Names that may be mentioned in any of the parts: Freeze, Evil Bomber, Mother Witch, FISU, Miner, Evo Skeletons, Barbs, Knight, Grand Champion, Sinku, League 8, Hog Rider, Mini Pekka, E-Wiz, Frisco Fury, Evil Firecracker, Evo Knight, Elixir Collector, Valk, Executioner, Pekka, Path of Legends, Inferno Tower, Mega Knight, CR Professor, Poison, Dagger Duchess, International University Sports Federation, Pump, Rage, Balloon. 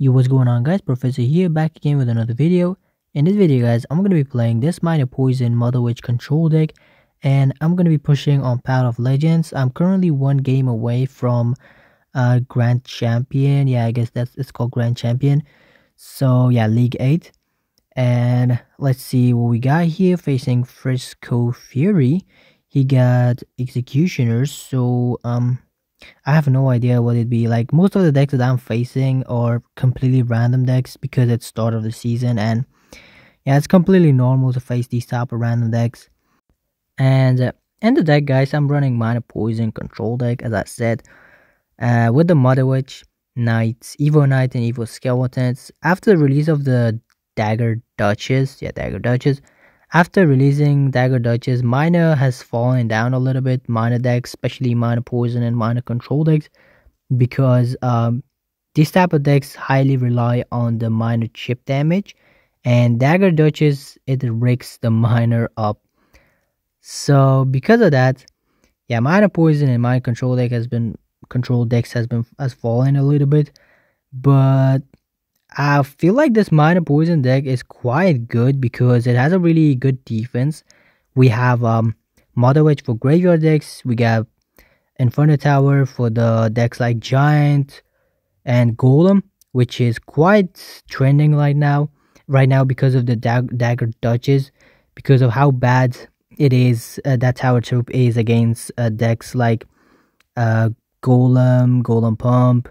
Yo, what's going on guys, Professor here, back again with another video. In this video guys, I'm going to be playing this Miner Poison Mother Witch control deck, and I'm going to be pushing on Path of Legends. I'm currently one game away from Grand Champion. Yeah, I guess it's called Grand Champion. So yeah, League 8. And let's see what we got here. Facing Frisco Fury, he got Executioners. So I have no idea what it'd be like. Most of the decks that I'm facing are completely random decks because it's start of the season, and yeah, it's completely normal to face these type of random decks. And in the deck guys, I'm running Miner Poison control deck, as I said, with the Mother Witch, Knights, Evo Knight and Evo Skeletons. After the release of the Dagger Duchess, after releasing Dagger Duchess, Miner has fallen down a little bit, Miner decks, especially Miner Poison and Miner control decks, because these type of decks highly rely on the Miner chip damage, and Dagger Duchess, it rigs the Miner up. So because of that, yeah, Miner Poison and Miner control deck has fallen a little bit. But I feel like this Miner Poison deck is quite good because it has a really good defense. We have Mother Witch for graveyard decks. We got Inferno Tower for the decks like Giant and Golem, which is quite trending right now because of the Dagger Duchess, because of how bad it is, that tower troop is against decks like Golem, Pump.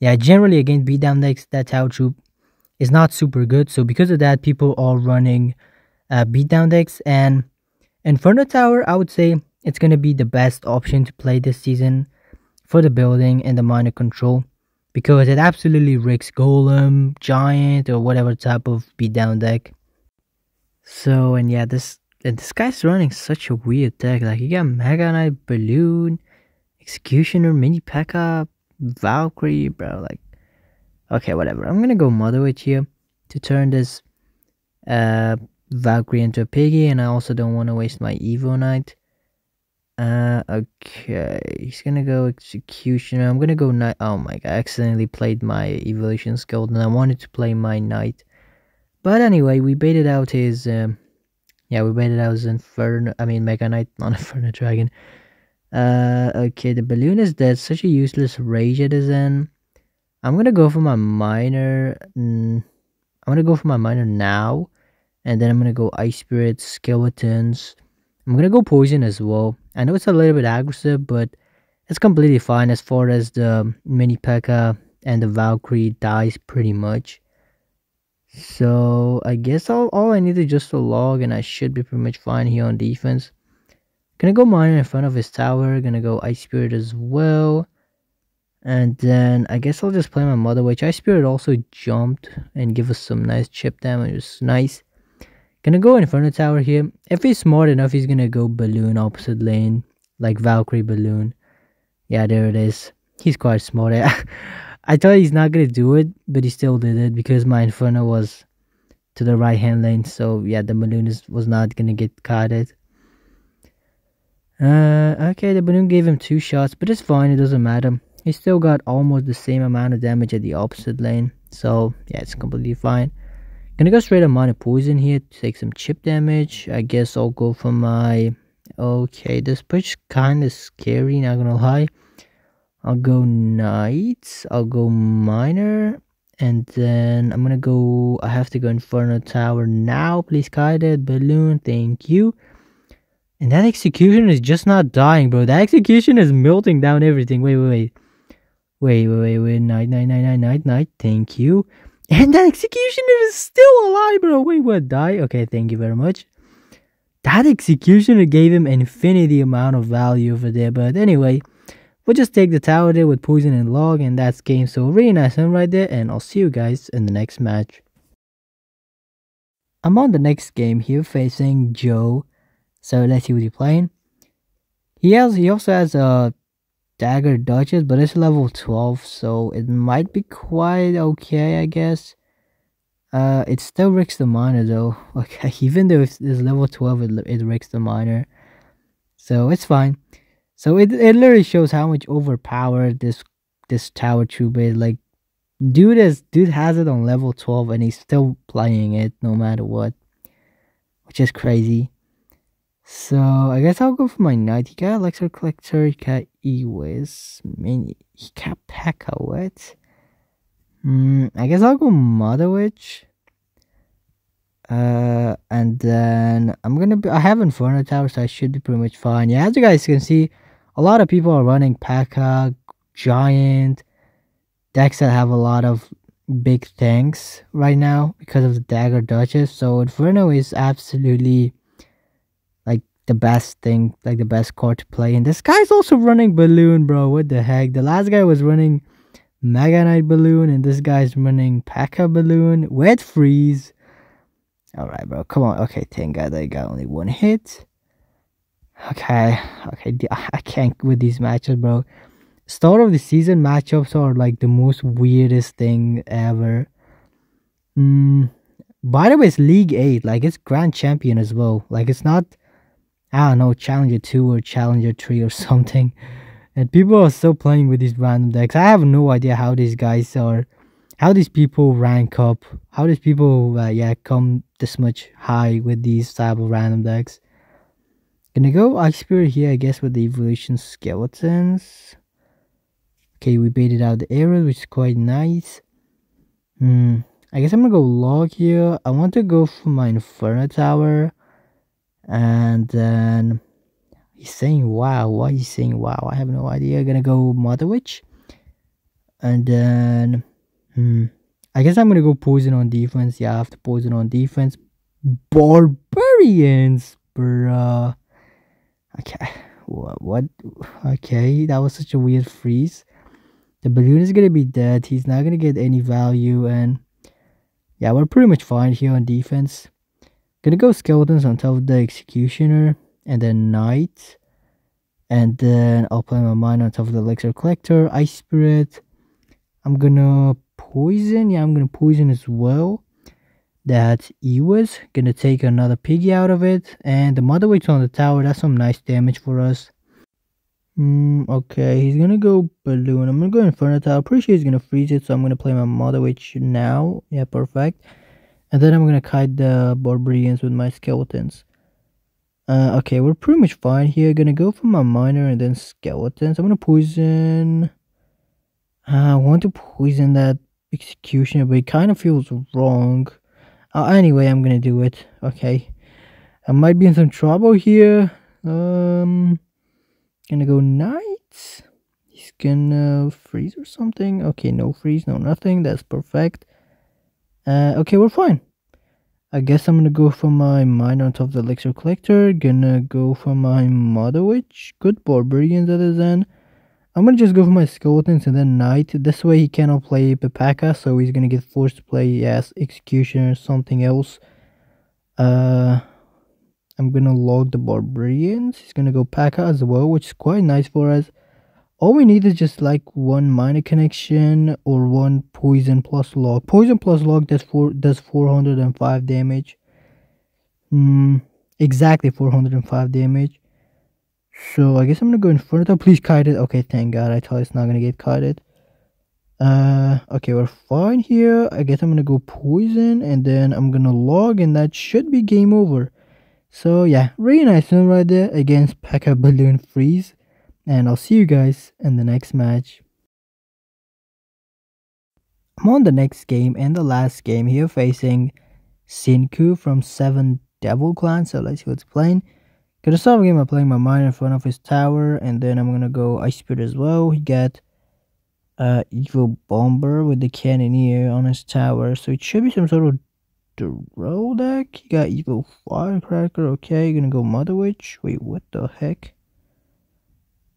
Yeah, generally against beatdown decks, that tower troop is not super good. So because of that, people are running beatdown decks. And Inferno Tower, I would say it's going to be the best option to play this season for the building and the Miner control, because it absolutely rigs Golem, Giant, or whatever type of beatdown deck. So, and yeah, this guy's running such a weird deck. Like, you got Mega Knight, Balloon, Executioner, Mini Pekka, Valkyrie, bro. Like, okay, whatever, I'm gonna go Mother Witch here to turn this Valkyrie into a piggy, and I also don't want to waste my Evo Knight. Okay, he's gonna go Executioner. I'm gonna go Knight. Oh my god, I accidentally played my evolution skill, and I wanted to play my Knight, but anyway, we baited out his Mega Knight, not Inferno Dragon. Okay, the Balloon is dead. Such a useless Rage it is in. I'm gonna go for my Miner. I'm gonna go for my Miner now, and then I'm gonna go Ice Spirit, Skeletons. I'm gonna go Poison as well. I know it's a little bit aggressive, but it's completely fine as far as the Mini Pekka and the Valkyrie dies pretty much. So I guess all I need is just a log, and I should be pretty much fine here on defense. Gonna go Miner in front of his tower, gonna go Ice Spirit as well, and then I guess I'll just play my Mother Witch. Ice Spirit also jumped and give us some nice chip damage, which is nice. Gonna go Inferno Tower here. If he's smart enough, he's gonna go Balloon opposite lane, like Valkyrie Balloon. Yeah, there it is. He's quite smart. I thought he's not gonna do it, but he still did it because my Inferno was to the right hand lane, so yeah, the Balloon was not gonna get caught at. Okay, the Balloon gave him 2 shots, but it's fine, it doesn't matter. He still got almost the same amount of damage at the opposite lane, so yeah, it's completely fine. Gonna go straight on Miner Poison here to take some chip damage. I guess I'll go for my... Okay, this push kinda scary, not gonna lie. I'll go Knight, I'll go Miner, and then I'm gonna go... I have to go Inferno Tower now, please kite it, Balloon, thank you. And that Execution is just not dying, bro. That Execution is melting down everything. Wait. Knight. Thank you. And that Executioner is still alive, bro. Wait, what? Die? Okay, thank you very much. That Executioner gave him infinity amount of value over there. But anyway, we'll just take the tower there with Poison and Log, and that's game. So really nice one right there, and I'll see you guys in the next match. I'm on the next game here facing Joe. So let's see what he's playing. He also has a Dagger Duchess, but it's level 12, so it might be quite okay, I guess. It still wrecks the Miner though. Okay, even though it's level 12, it wrecks the Miner, so it's fine. So it literally shows how much overpowered this tower troop is. Like, Dude has it on level 12 and he's still playing it no matter what, which is crazy. So I guess I'll go for my Knight. He got Elixir Collector, he got E-Wiz, Mini, he got Pekka, what? I guess I'll go Mother Witch. And then I have Inferno Tower, so I should be pretty much fine. Yeah, as you guys can see, a lot of people are running Pekka, Giant, decks that have a lot of big tanks right now because of the Dagger Duchess. So Inferno is absolutely like the best thing, like the best card to play. And this guy's also running Balloon, bro. What the heck? The last guy was running Mega Knight Balloon, and this guy's running Pekka Balloon with Freeze. Alright, bro, come on. Okay, thank God I got only one hit. Okay, I can't with these matchups, bro. Start of the season matchups are like the most weirdest thing ever. By the way, it's League 8. Like, it's Grand Champion as well. Like, it's not, I don't know, Challenger 2 or Challenger 3 or something. And people are still playing with these random decks. I have no idea how these guys are, how these people rank up, how these people come this much high with these type of random decks. Gonna go Ice Spirit here, I guess, with the Evolution Skeletons. Okay, we baited out the arrows, which is quite nice. I guess I'm gonna go Log here. I want to go for my Inferno Tower. And then he's saying wow. Why he's saying wow? I have no idea. I'm gonna go Mother Witch. And then I guess I'm gonna go Poison on defense. Yeah, I have to Poison on defense. Barbarians, bruh. Okay, what? Okay, that was such a weird freeze. The Balloon is gonna be dead. He's not gonna get any value, and yeah, we're pretty much fine here on defense. Gonna go Skeletons on top of the Executioner, and then Knight, and then I'll play my Miner on top of the Elixir Collector, Ice Spirit. I'm gonna Poison. Yeah, I'm gonna Poison as well. That E-Wiz. Gonna take another piggy out of it. And the Mother Witch on the tower. That's some nice damage for us. Okay, he's gonna go Balloon. I'm gonna go Inferno Tower. Pretty sure he's gonna freeze it. So I'm gonna play my Mother Witch now. Yeah, perfect. And then I'm gonna kite the Barbarians with my Skeletons. Okay, we're pretty much fine here. Gonna go for my Miner and then Skeletons. I'm gonna Poison. I want to Poison that Executioner, but it kind of feels wrong. Anyway, I'm gonna do it. Okay, I might be in some trouble here. Gonna go Knight. He's gonna freeze or something. Okay, no freeze, no nothing. That's perfect. Okay, we're fine. I guess I'm gonna go for my Miner on top of the Elixir Collector. Gonna go for my Mother Witch. Good Barbarians at his end. I'm gonna just go for my Skeletons and then Knight. This way he cannot play Pekka, so he's gonna get forced to play as Executioner or something else. I'm gonna Log the Barbarians. He's gonna go Pekka as well, which is quite nice for us. All we need is just like one Miner connection or one Poison plus Log. Poison plus Log does 405 damage. Exactly 405 damage. So I guess I'm gonna go Inferno Tower. Please kite it. Okay, thank God. I thought it's not gonna get kited. Okay, we're fine here. I guess I'm gonna go Poison and then I'm gonna Log, and that should be game over. So yeah, really nice one right there against Pekka, Balloon, Freeze, and I'll see you guys in the next match. I'm on the next game and the last game here, facing Sinku from 7 Devil Clan. So let's see what's playing. Gonna start the game by playing my Miner in front of his tower, and then I'm gonna go Ice Spirit as well. He got Evil Bomber with the Cannoneer on his tower, so it should be some sort of draw deck. He got Evil Firecracker. Okay, gonna go Mother Witch. Wait, what the heck?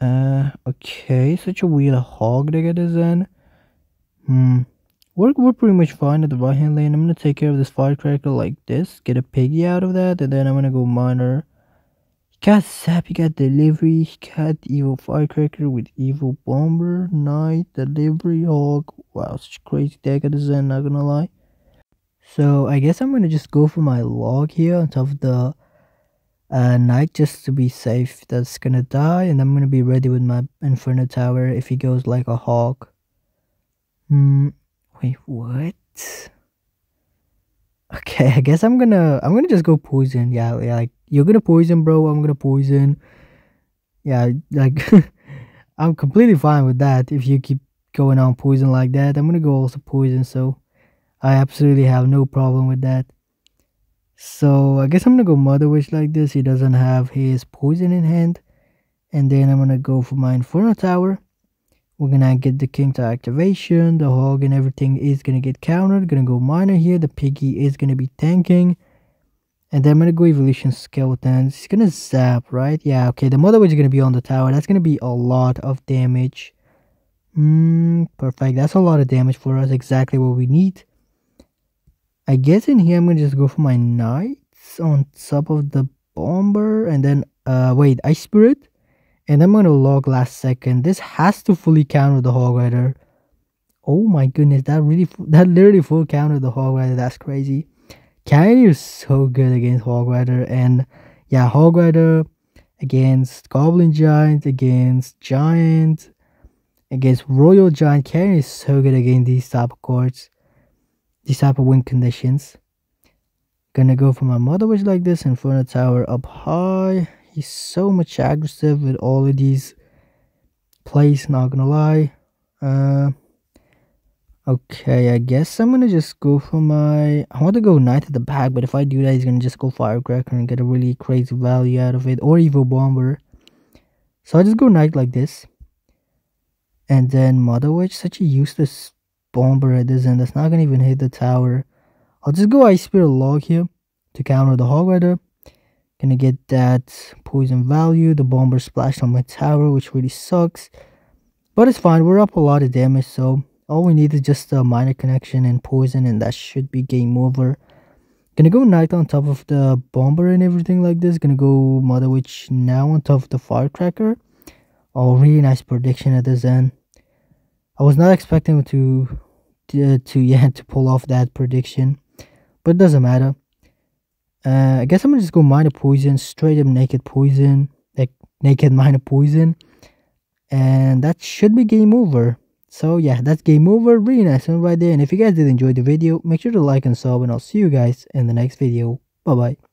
Okay, such a weird hog deck at his end. We're pretty much fine at the right hand lane. I'm gonna take care of this Firecracker like this, get a piggy out of that, and then I'm gonna go Miner. Got Zap, he got Delivery, he got Evil Firecracker with Evil Bomber, Knight, Delivery, Hog. Wow, such a crazy deck at this end, not gonna lie. So I guess I'm gonna just go for my Log here on top of the Knight, just to be safe. That's gonna die, and I'm gonna be ready with my Inferno Tower if he goes like a Hog. Wait, what? Okay, I guess I'm gonna just go poison. Yeah, like you're gonna poison, bro. I'm gonna poison. Yeah, like I'm completely fine with that. If you keep going on poison like that, I'm gonna go also poison. So I absolutely have no problem with that. So I guess I'm gonna go Mother Witch like this. He doesn't have his poison in hand, and then I'm gonna go for my Inferno Tower. We're gonna get the King to activation. The Hog and everything is gonna get countered. Gonna go Miner here. The Piggy is gonna be tanking. And then I'm gonna go Evolution Skeletons. It's gonna zap, right? Yeah, okay. The Mother Witch is gonna be on the tower. That's gonna be a lot of damage. Perfect. That's a lot of damage for us. Exactly what we need. I guess in here I'm gonna just go for my Knights on top of the Bomber. And then, wait, Ice Spirit. And I'm going to log last second. This has to fully counter the Hog Rider. Oh my goodness. That literally full counter the Hog Rider. That's crazy. Counter is so good against Hog Rider. And yeah, Hog Rider against Goblin Giant, against Giant, against Royal Giant. Counter is so good against these type of cards. These type of win conditions. Gonna go for my Mother Witch like this. Inferno Tower up high. He's so much aggressive with all of these plays, not gonna lie. Okay, I guess I'm gonna just go for my... I want to go Knight at the back, but if I do that, he's gonna just go Firecracker and get a really crazy value out of it. Or Evil Bomber. So I just go Knight like this. And then Mother Witch, such a useless Bomber at this end. That's not gonna even hit the tower. I'll just go Ice Spirit Log here to counter the Hog Rider. Gonna get that poison value. The Bomber splashed on my tower, which really sucks. But it's fine. We're up a lot of damage. So all we need is just a Minor connection and poison. And that should be game over. Gonna go Knight on top of the Bomber and everything like this. Gonna go Mother Witch now on top of the Firecracker. Oh, really nice prediction at this end. I was not expecting to pull off that prediction. But it doesn't matter. I guess I'm gonna just go Minor Poison, straight up naked poison, like naked Minor Poison, and that should be game over. So yeah, that's game over. Really nice one right there. And if you guys did enjoy the video, make sure to like and sub, and I'll see you guys in the next video. Bye bye.